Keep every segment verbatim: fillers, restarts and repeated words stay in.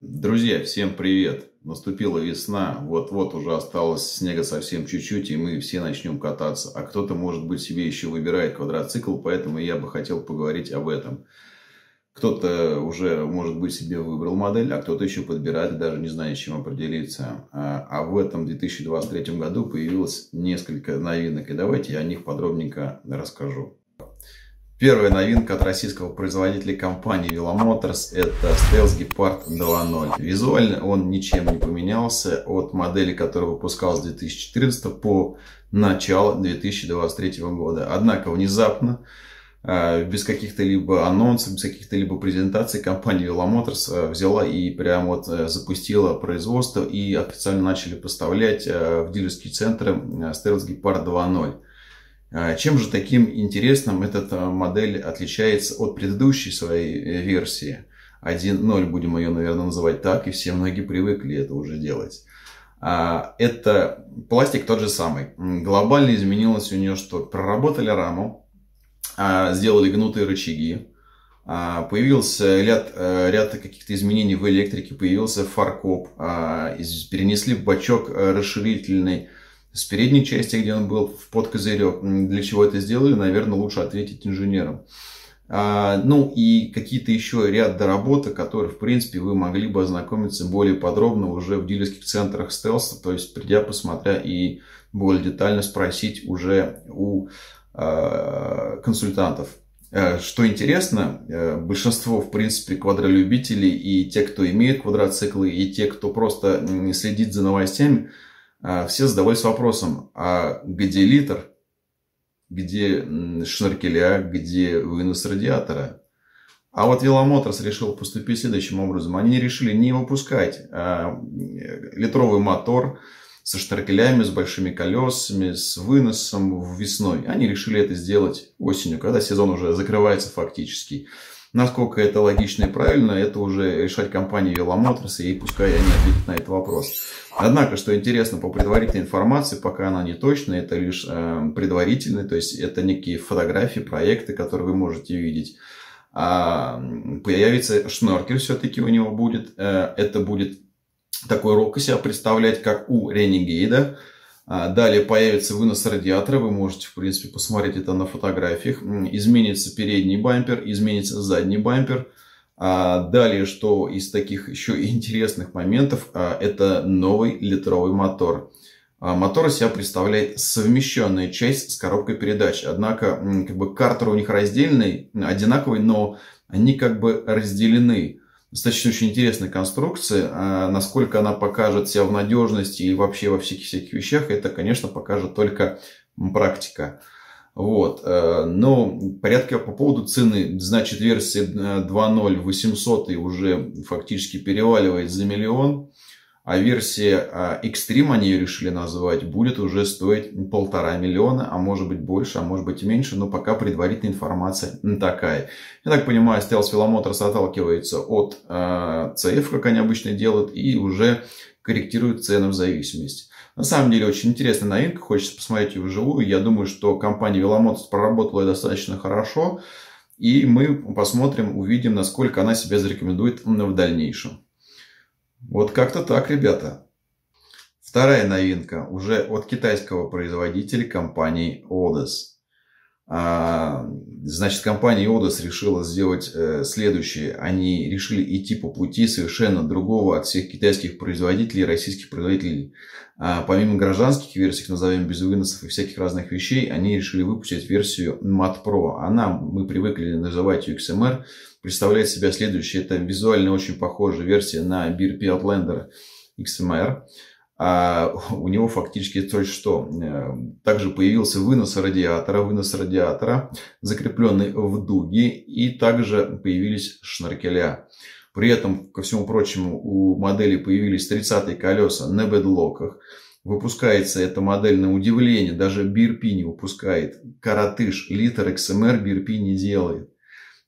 Друзья, всем привет! Наступила весна, вот-вот уже осталось снега совсем чуть-чуть, и мы все начнем кататься. А кто-то, может быть, себе еще выбирает квадроцикл, поэтому я бы хотел поговорить об этом. Кто-то уже, может быть, себе выбрал модель, а кто-то еще подбирает, и даже не знает, с чем определиться. А в этом две тысячи двадцать третьем году появилось несколько новинок, и давайте я о них подробненько расскажу. Первая новинка от российского производителя компании Веломоторс — это Стелс Гепард два ноль. Визуально он ничем не поменялся от модели, которая выпускалась с две тысячи четырнадцатого по начало две тысячи двадцать третьего года. Однако внезапно, без каких-то либо анонсов, без каких-то либо презентаций, компания Веломоторс взяла и прям вот запустила производство и официально начали поставлять в дилерские центры Стелс Гепард два ноль. Чем же таким интересным эта модель отличается от предыдущей своей версии один ноль, будем ее, наверное, называть так, и все многие привыкли это уже делать. Это пластик тот же самый. Глобально изменилось у нее что? Проработали раму, сделали гнутые рычаги, появился ряд, ряд каких-то изменений в электрике, появился фаркоп, перенесли в бачок расширительный с передней части, где он был, в подкозырек. Для чего это сделали, наверное, лучше ответить инженерам. А, ну и какие-то еще ряд доработок, которые, в принципе, вы могли бы ознакомиться более подробно уже в дилерских центрах Стелса, то есть придя, посмотря и более детально спросить уже у а, консультантов. Что интересно, большинство, в принципе, квадролюбителей, и те, кто имеет квадроциклы, и те, кто просто следит за новостями, все задавались вопросом, а где литр, где шнуркеля, где вынос радиатора? А вот Веломоторс решил поступить следующим образом. Они решили не выпускать а, литровый мотор со шнуркелями, с большими колесами, с выносом весной. Они решили это сделать осенью, когда сезон уже закрывается фактически. Насколько это логично и правильно, это уже решать компании Веломоторс, и пускай они ответят на этот вопрос. Однако, что интересно, по предварительной информации, пока она не точная, это лишь э, предварительная, то есть это некие фотографии, проекты, которые вы можете видеть. А, появится шноркель, все-таки у него будет. Э, это будет такой рог из себя представлять, как у Renegade. Далее появится вынос радиатора, вы можете, в принципе, посмотреть это на фотографиях. Изменится передний бампер, изменится задний бампер. Далее, что из таких еще интересных моментов, это новый литровый мотор. Мотор из себя представляет совмещенная часть с коробкой передач. Однако, как бы, картеры у них раздельные, одинаковые, но они как бы разделены. Достаточно очень интересная конструкция. А насколько она покажет себя в надежности и вообще во всяких всяких вещах, это, конечно, покажет только практика. Вот. Но порядка по поводу цены. Значит, версия два ноль восемьсот уже фактически переваливает за миллион. А версия Extreme, они ее решили назвать, будет уже стоить полтора миллиона, а может быть больше, а может быть и меньше, но пока предварительная информация такая. Я так понимаю, Стелс Веломоторс отталкивается от э, си эф, как они обычно делают, и уже корректирует цены в зависимости. На самом деле, очень интересная новинка, хочется посмотреть ее вживую. Я думаю, что компания Веломоторс проработала достаточно хорошо, и мы посмотрим, увидим, насколько она себя зарекомендует в дальнейшем. Вот как-то так, ребята. Вторая новинка уже от китайского производителя, компании Odes. Значит, компания Odes решила сделать следующее. Они решили идти по пути совершенно другого от всех китайских производителей и российских производителей. Помимо гражданских версий, назовем, без выносов и всяких разных вещей, они решили выпустить версию Mud Pro. Она, мы привыкли называть ее икс эм эр, представляет себя следующее. Это визуально очень похожая версия на би эр пи Outlander икс эм эр. А у него фактически то, что также появился вынос радиатора, вынос радиатора, закрепленный в дуге, и также появились шнуркеля. При этом, ко всему прочему, у модели появились тридцатые колеса на бедлоках. Выпускается эта модель на удивление, даже би эр пи не выпускает. Коротыш, литр икс эм эр би эр пи не делает.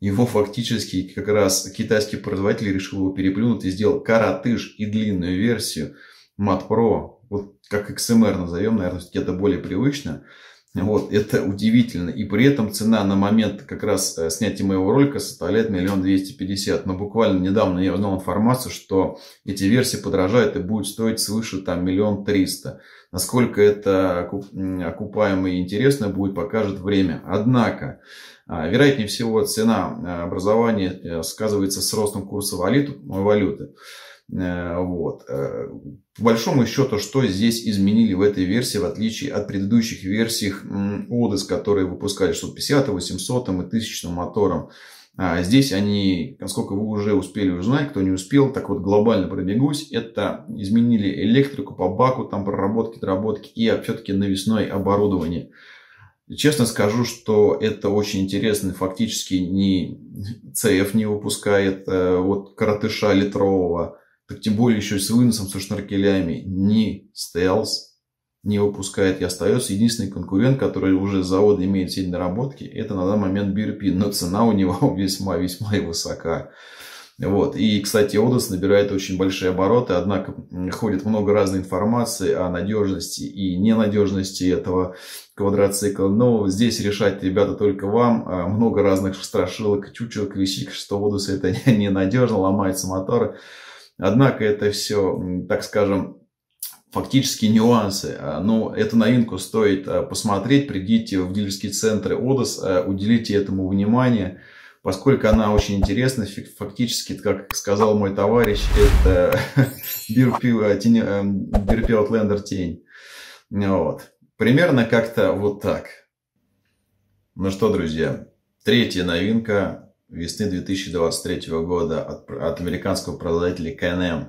Его фактически как раз китайский производитель решил его переплюнуть и сделал коротыш и длинную версию Mud Pro, вот как икс эм эр назовем, наверное, все-таки это более привычно. Вот, это удивительно. И при этом цена на момент как раз снятия моего ролика составляет миллион двести пятьдесят тысяч. Но буквально недавно я узнал информацию, что эти версии подорожают и будут стоить свыше там миллион триста тысяч. Насколько это окупаемо и интересно будет, покажет время. Однако, вероятнее всего, цена образования сказывается с ростом курса валюты. Вот. По большому счету, что здесь изменили в этой версии, в отличие от предыдущих версий Odes, которые выпускали шестьсот пятьдесят, восемьсот и тысяча мотором. Здесь они, насколько вы уже успели узнать, кто не успел, так вот глобально пробегусь, это изменили электрику по баку, там проработки, доработки и все-таки навесное оборудование. Честно скажу, что это очень интересно. Фактически ни си эф не выпускает вот коротыша литрового, так тем более еще с выносом, со шнуркелями, ни Стелс не выпускает и остается. Единственный конкурент, который уже с завода имеет сильные наработки, это на данный момент би эр пи, но цена у него весьма-весьма и высока. Вот. И, кстати, Odes набирает очень большие обороты, однако ходит много разной информации о надежности и ненадежности этого квадроцикла. Но здесь решать, ребята, только вам. Много разных страшилок, чучелок, вещик, что Odes это ненадежно, ломаются моторы. Однако это все, так скажем, фактически нюансы. Но эту новинку стоит посмотреть. Придите в дилерские центры Odes, уделите этому внимание, поскольку она очень интересна. Фактически, как сказал мой товарищ, это би эр пи Outlander тень. Вот. Примерно как-то вот так. Ну что, друзья, третья новинка весны две тысячи двадцать третьего года от, от американского производителя Can-Am.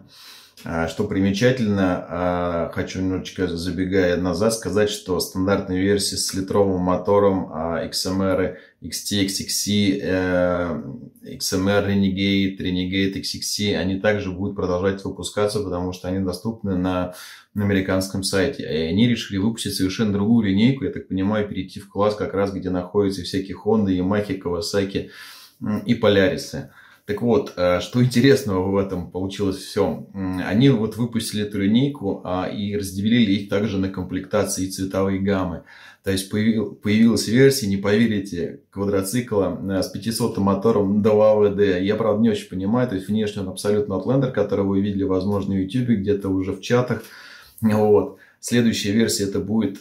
Что примечательно, хочу немножечко, забегая назад, сказать, что стандартные версии с литровым мотором икс эм эр, икс ти, икс икс си, икс эм эр Renegade, Renegade икс икс си, они также будут продолжать выпускаться, потому что они доступны на, на американском сайте. И они решили выпустить совершенно другую линейку, я так понимаю, перейти в класс, как раз где находятся всякие Honda, Yamaha, Kawasaki и Полярисы. Так вот, что интересного в этом получилось все. Они вот выпустили эту линейку и разделили их также на комплектации и цветовые гаммы. То есть появилась версия, не поверите, квадроцикла с пятисотым мотором до а вэ дэ. Я, правда, не очень понимаю. То есть внешне он абсолютно Outlander, который вы видели, возможно, в ютубе, где-то уже в чатах. Вот. Следующая версия это будет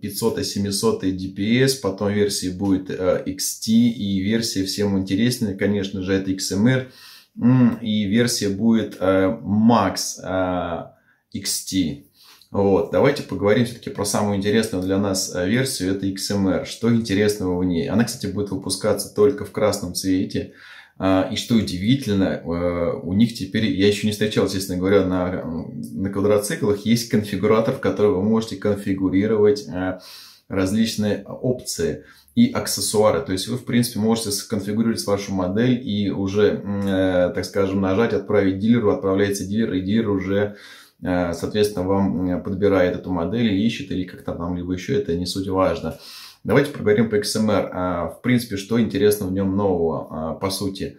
пятьсот и семьсот ди пи эс, потом версии будет икс ти, и версия всем интересная, конечно же, это икс эм эр, и версия будет Max икс ти. Вот. Давайте поговорим все-таки про самую интересную для нас версию, это икс эм эр. Что интересного в ней? Она, кстати, будет выпускаться только в красном цвете. И что удивительно, у них теперь, я еще не встречал, честно говоря, на, на квадроциклах, есть конфигуратор, в который вы можете конфигурировать различные опции и аксессуары. То есть вы, в принципе, можете сконфигурировать вашу модель и уже, так скажем, нажать, отправить дилеру, отправляется дилер, и дилер уже, соответственно, вам подбирает эту модель, ищет или как-то там, либо еще, это не суть важно. Давайте поговорим по икс эм эр. В принципе, что интересно в нем нового, по сути.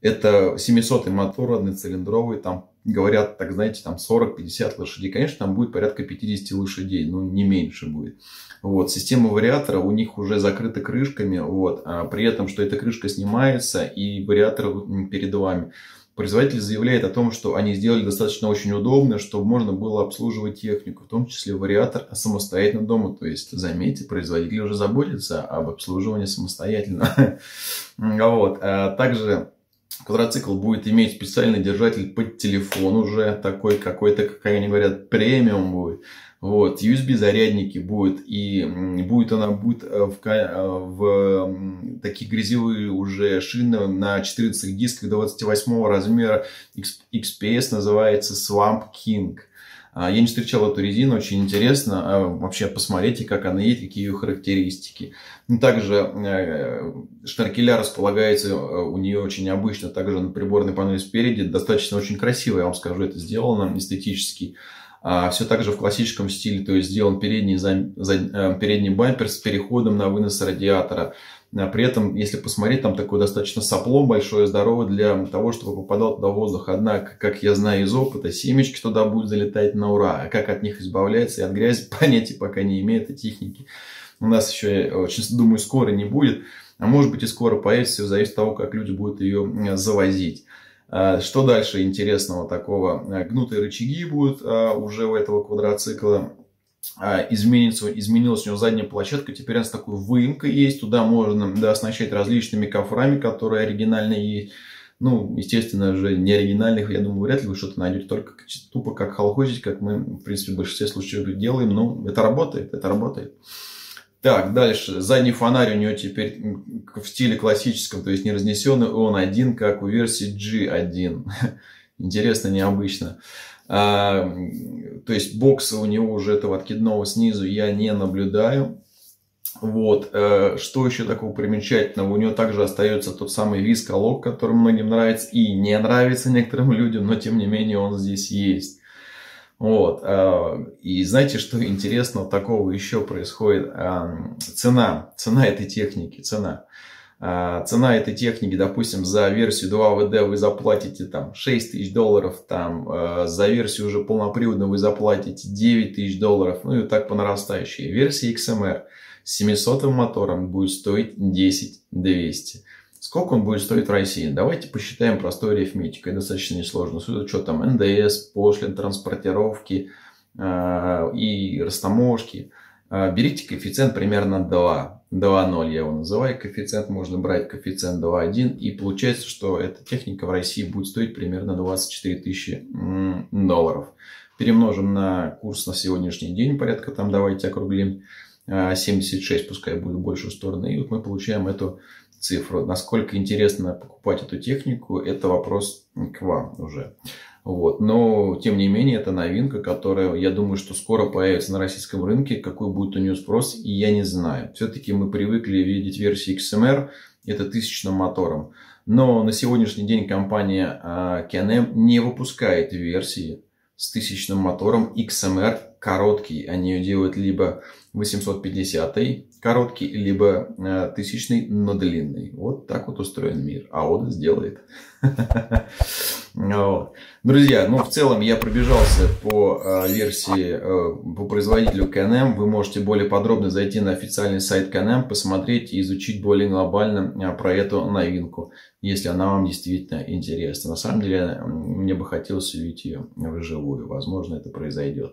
Это семисотый мотор, одноцилиндровый, там говорят, так знаете, там сорок-пятьдесят лошадей. Конечно, там будет порядка пятидесяти лошадей, но не меньше будет. Вот. Система вариатора у них уже закрыта крышками, вот. При этом, что эта крышка снимается и вариатор перед вами. Производитель заявляет о том, что они сделали достаточно очень удобно, чтобы можно было обслуживать технику, в том числе вариатор самостоятельно дома. То есть, заметьте, производитель уже заботится об обслуживании самостоятельно. Вот. Также квадроцикл будет иметь специальный держатель под телефон уже, такой какой-то, как они говорят, премиум будет. Вот. ю эс би-зарядники будут, и будет она будет в, в такие грязевые уже шины на четырнадцати дисках двадцать восьмого размера, икс пи эс называется Swamp King. Я не встречал эту резину, очень интересно. Вообще посмотрите, как она едет, какие ее характеристики. Также шнуркеля располагается у нее очень обычно, также на приборной панели спереди. Достаточно очень красиво, я вам скажу, это сделано эстетически. Все также в классическом стиле, то есть сделан передний, передний бампер с переходом на вынос радиатора. При этом, если посмотреть, там такое достаточно сопло большое, здоровое для того, чтобы попадал туда воздух. Однако, как я знаю из опыта, семечки туда будут залетать на ура. А как от них избавляться и от грязи, понятия пока не имеют, и техники у нас еще, очень, думаю, скоро не будет. А может быть и скоро появится, все зависит от того, как люди будут ее завозить. Что дальше интересного такого? Гнутые рычаги будут уже у этого квадроцикла. Изменится, изменилась у него задняя площадка, теперь у нас такой выемка есть, туда можно, да, оснащать различными кофрами, которые оригинальные есть. Ну, естественно же, не оригинальных, я думаю, вряд ли вы что-то найдете, только тупо как холхозить, как мы, в принципе, в большинстве случаев делаем, но это работает, это работает. Так, дальше. Задний фонарь у него теперь в стиле классическом, то есть не разнесенный, он один, как у версии джи один. Интересно, необычно. А, то есть бокса у него уже этого откидного снизу я не наблюдаю. Вот. А, что еще такого примечательного? У него также остается тот самый висколок, который многим нравится и не нравится некоторым людям, но тем не менее он здесь есть. Вот. А, и знаете, что интересного такого еще происходит? А, цена. Цена этой техники. Цена. Цена этой техники, допустим, за версию два вэ дэ вы заплатите там шесть тысяч долларов, там, за версию уже полноприводную вы заплатите девять тысяч долларов, ну и так по нарастающей. Версия икс эм эр с семисотым мотором будет стоить десять тысяч двести. Сколько он будет стоить в России? Давайте посчитаем простой арифметикой, достаточно несложно, с учетом эн дэ эс, пошлин, транспортировки и растаможки. Берите коэффициент примерно два, два ноль я его называю, коэффициент можно брать, коэффициент два один, и получается, что эта техника в России будет стоить примерно двадцать четыре тысячи долларов. Перемножим на курс на сегодняшний день, порядка там, давайте округлим, семьдесят шесть, пускай будет в большую сторону, и вот мы получаем эту цифру. Насколько интересно покупать эту технику, это вопрос к вам уже. Вот. Но, тем не менее, это новинка, которая, я думаю, что скоро появится на российском рынке. Какой будет у нее спрос, я не знаю. Все-таки мы привыкли видеть версии икс эм эр, это тысячным мотором. Но на сегодняшний день компания Can-Am не выпускает версии с тысячным мотором икс эм эр короткий. Они ее делают либо восемьсот пятидесятый короткий, либо тысячный, но длинный. Вот так вот устроен мир. А Odes делает. Друзья, ну в целом я пробежался по версии, по производителю Can-Am. Вы можете более подробно зайти на официальный сайт Can-Am, посмотреть и изучить более глобально про эту новинку, если она вам действительно интересна. На самом деле, мне бы хотелось увидеть ее вживую. Возможно, это произойдет.